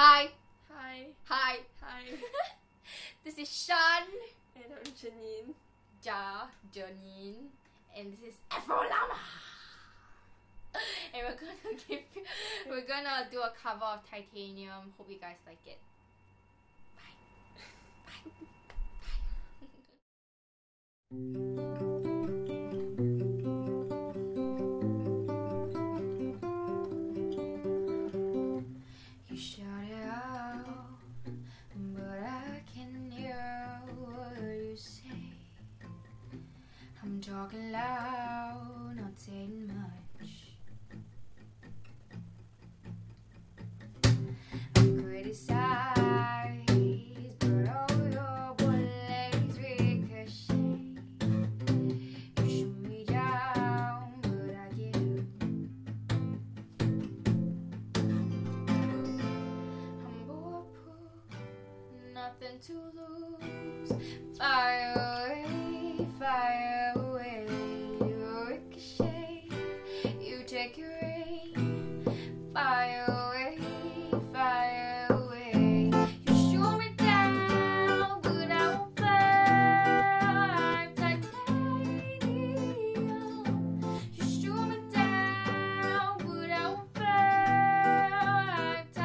Hi. Hi. Hi. Hi. This is Shan. And I'm Janine. Janine. And this is Afrollama. And we're gonna do a cover of Titanium. Hope you guys like it. Bye. Bye. Bye. I'm talking loud, not saying much. I'm criticized, but all your bullets ricochet. You shoot me down, but I get up. I'm bulletproof, nothing to lose. Fire away, fire. Take your aim, fire away, fire away. You shoot me down, but I won't fall. Titanium. You shoot me down, but I won't fall. Titanium.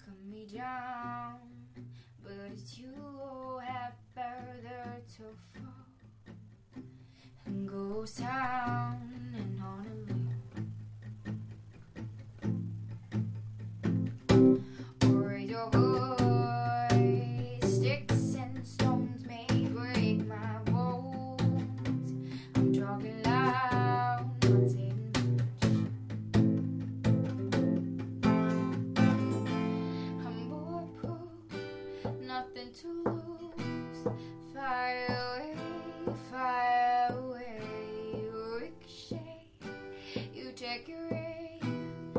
Cut me down, but it's you who have further to fall. Goes down and on a loop. Or your voice, sticks and stones may break my bones. I'm talking loud, not saying much. I'm bulletproof, nothing to lose. Fire away, fire. Take your aim,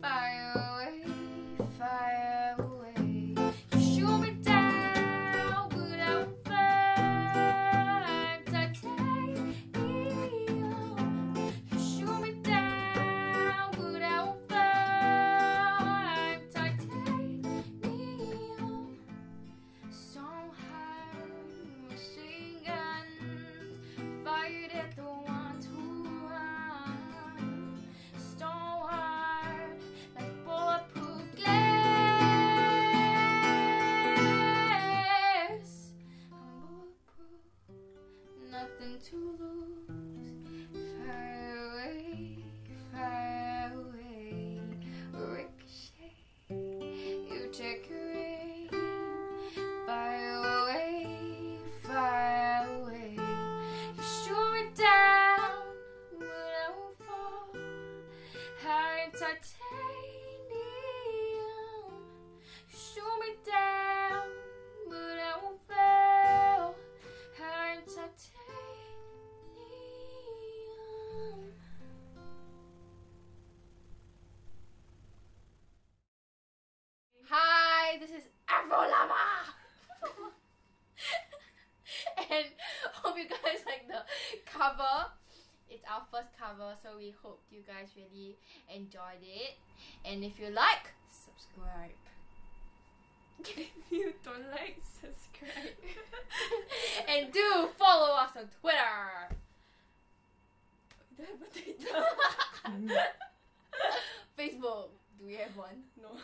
fire away, fire away. You shoot me down, but I won't fall. Titanium. You shoot me down, but I won't fall. Titanium. Some hired machine guns fired at the ones who run. Nothing to lose. Fire away, ricochet. You take your aim. Fire away. You shoot me down, but I won't fall. I'm titanium. You shoot me down, but I won't fall. I'm titanium. And hope you guys like the cover. It's our first cover, so we hope you guys really enjoyed it. And if you like, subscribe. If you don't like, subscribe. And do follow us on Twitter. Do I have a Twitter? Facebook. Do we have one? No.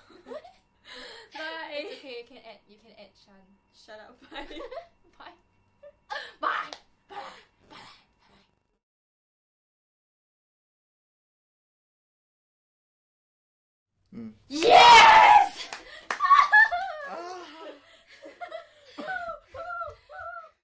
Bye. It's okay, you can add Shan. Shut up, bye. Bye. Bye. Bye. Yeah!